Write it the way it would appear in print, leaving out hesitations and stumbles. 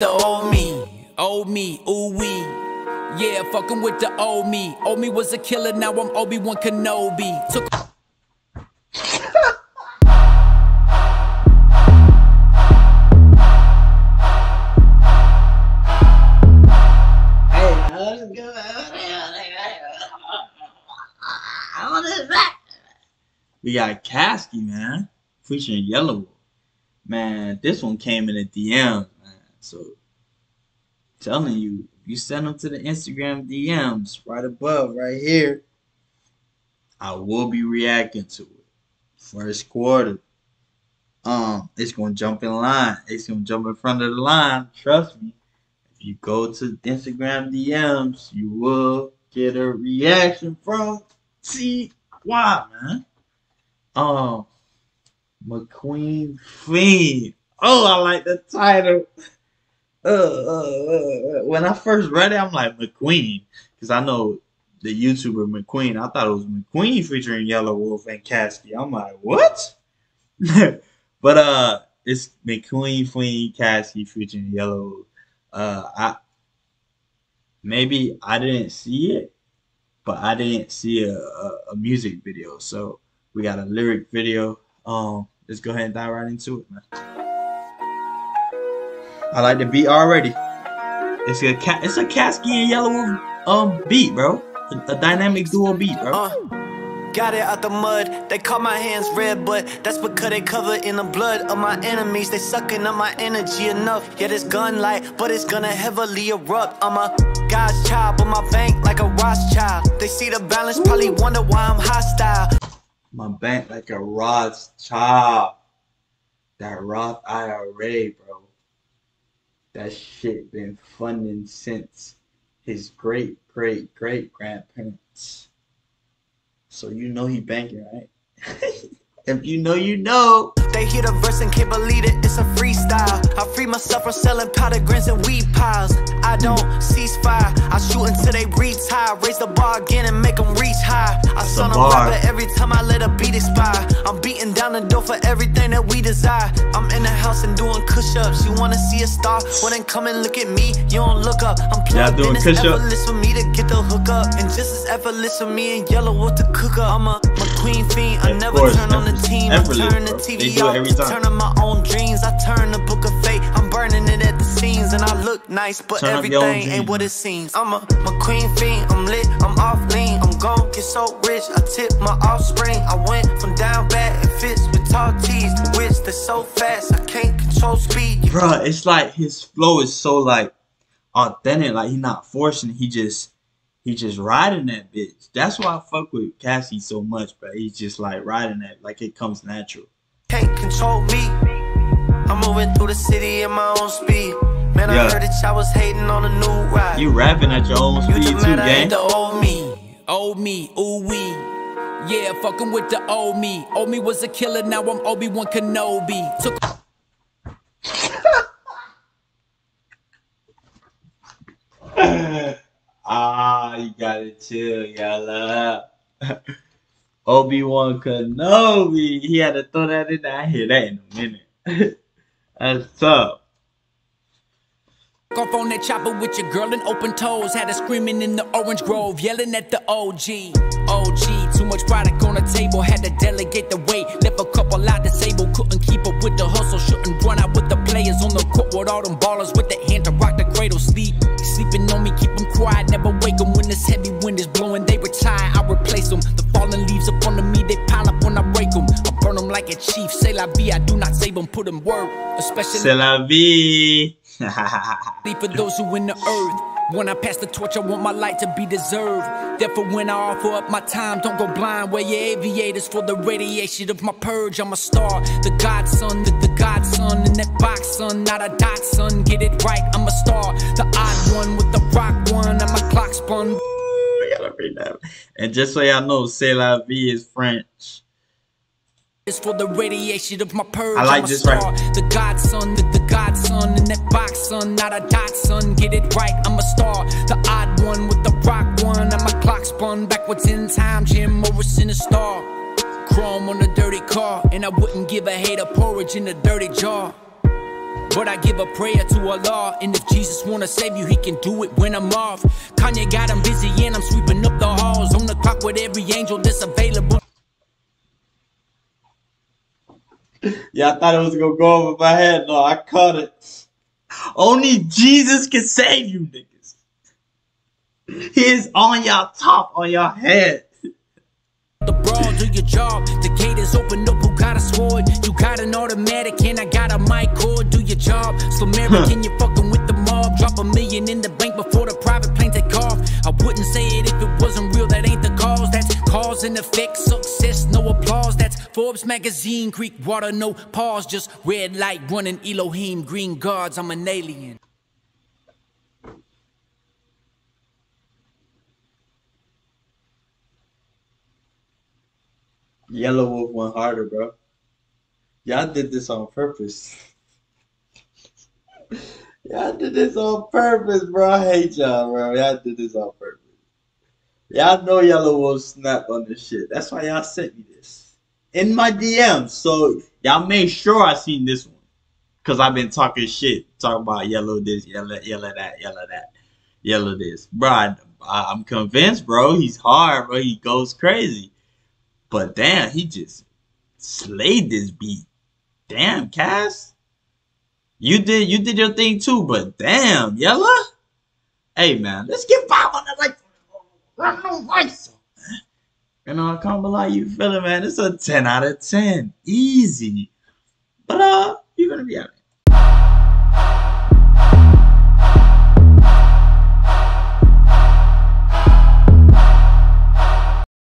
The old me, ooh wee. Yeah, fucking with the old me. Old me was a killer, now I'm Obi-Wan Kenobi. Took we got Caskey, man, featuring Yelawolf. Man, this one came in a DM, man. So, telling you, you send them to the Instagram DMs right above, right here. I will be reacting to it. First quarter, it's gonna jump in line. It's gonna jump in front of the line. Trust me. If you go to Instagram DMs, you will get a reaction from CY, man. McQueen Fiend. Oh, I like the title. When I first read it, I'm like, McQueen, because I know the YouTuber McQueen. I thought it was McQueen featuring Yelawolf and Caskey. I'm like, what? But it's McQueen Fiend, Caskey featuring Yelawolf. Maybe I didn't see it, but I didn't see a music video, so we got a lyric video. Let's go ahead and dive right into it, man. I like the beat already. It's a Caskey and Yelawolf beat, bro. A dynamic duo beat, bro. Got it out the mud. They call my hands red, but that's because they covered in the blood of my enemies. They sucking up my energy enough. Yeah, this gun light, but it's gonna heavily erupt. I'm a God's child, but my bank like a Rothschild. They see the balance, probably wonder why I'm hostile. My bank like a Rothschild. That Roth IRA, bro. That shit been funding since his great-great-great-grandparents. So you know he banking, right? If you know, you know. They hear the verse and can't believe it, it's a freestyle. I free myself from selling powder grins and weed piles. I don't cease fire, I shoot until they retire. Raise the bar again and make them reach high. I saw them rapper every time I let a beat expire. I'm beating down the door for everything that we desire. I'm in the house and doing push-ups. You wanna see a star? Well then come and look at me, you don't look up. I'm plugged in, it's effortless for me to get the hook up. And just as effortless for me and Yelawolf to cook up. I'm a McQueen fiend, I never turn on the team. I turn the TV off, turn on my own dreams. I turn the book of fate, I'm burning it at the seams. And I look nice, but everything ain't what it seems. I'm a McQueen fiend, I'm lit, I'm off lean. I'm gon' get so rich, I tip my offspring. I went from down bad, it fits with tall tees. The wits, they're so fast, I can't control speed. Bruh, it's like his flow is so like authentic. Like he's not forcing, he just riding that bitch. That's why I fuck with Caskey so much, but he's just like riding that, like it comes natural. Can't control me. I'm moving through the city at my own speed. Man, yeah. I heard that y'all was hating on a new ride. You rapping at your own speed too, gang. The old me, ooh wee. Yeah, fucking with the old me. Old me was a killer, now I'm Obi-Wan Kenobi. Took you gotta chill, y'all. Obi-Wan Kenobi. He had to throw that in there. I hear that in a minute. That's tough. Off on that chopper with your girl in open toes. Had her screaming in the orange grove, yelling at the OG. OG, too much product on the table. Had to delegate the weight. Left a couple out disabled. Couldn't keep up with the hustle. Shouldn't run out with the players on the court with all them ballers with the hand to rock the cradle. Sleep. Sleeping on me, keep them quiet. Never wake them when this heavy wind is blowing. They retire, I replace them. The fallen leaves up under me, they pile up when I break them. I burn them like a chief. C'est la vie, I do not save them. Put them work. Especially C'est la vie. For those who in the earth, when I pass the torch, I want my light to be deserved. Therefore, when I offer up my time, don't go blind. Wear your aviators for the radiation of my purge. I'm a star, the godson, the godson in that box, son, not a dot, son. Get it right, I'm a star, the odd one with the rock one, and my clock spun. I gotta read that. And just so y'all know, c'est la vie is French. For the radiation of my purge, I like this right. The godson in that box, son, not a dot, son. Get it right, I'm a star, the odd one with the rock one. And my clock spun backwards in time. Jim Morrison, a star. Chrome on a dirty car, and I wouldn't give a hater porridge in a dirty jar. But I give a prayer to Allah, and if Jesus wanna save you, he can do it when I'm off. Kanye got him busy and I'm sweeping up the halls, on the clock with every angel that's available. Yeah, I thought it was gonna go over my head. No, I caught it. Only Jesus can save you niggas. He is on your top, on your head. The brawl, do your job. The gate is open up, who got a sword? You got an automatic and I got a mic cord. Do your job. So American, you're fucking with the mob. Drop $1 million in the bank before the private plane take off. I wouldn't say it if it wasn't real, that ain't the cause. That's cause and effect, success, no applause. That's Forbes magazine, creek water, no pause. Just red light running, Elohim, green guards, I'm an alien. Yelawolf went harder, bro. Y'all did this on purpose. Y'all did this on purpose, bro. I hate y'all, bro. Y'all did this on purpose. Y'all know Yelawolf snapped on this shit. That's why y'all sent me this in my DMs. So y'all made sure I seen this one, cause I've been talking shit, talking about yellow this, yellow that, yellow that, yellow this, bro. I'm convinced, bro. He's hard, bro. He goes crazy. But damn, he just slayed this beat. Damn, Cass, you did your thing too. But damn, Yella, hey man, let's get vibe on that like no lights. You know, I can't believe you feeling, man. It's a 10 out of 10, easy. But you're gonna be happy.